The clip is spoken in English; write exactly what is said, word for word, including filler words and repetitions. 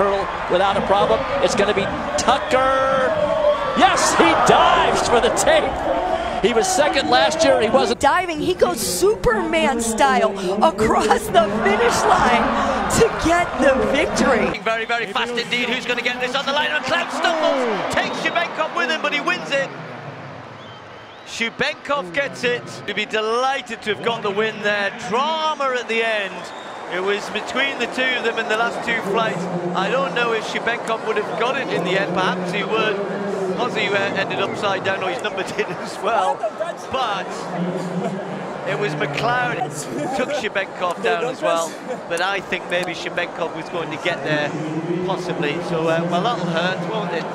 curl without a problem. It's going to be Tucker. Yes, he dives for the tape. He was second last year. He wasn't diving. He goes Superman style across the finish line to get the victory. Very, very fast indeed. Who's going to get this on the line? McLeod stumbles, takes Shubenkov with him, but he wins it. Shubenkov gets it. We'd be delighted to have got the win there. Drama at the end. It was between the two of them in the last two flights. I don't know if Shubenkov would have got it in the end. Perhaps he would. Ozzy ended upside down, or his number did as well. But it was McLeod took Shubenkov down as well. But I think maybe Shubenkov was going to get there, possibly. So, uh, well, that'll hurt, won't it?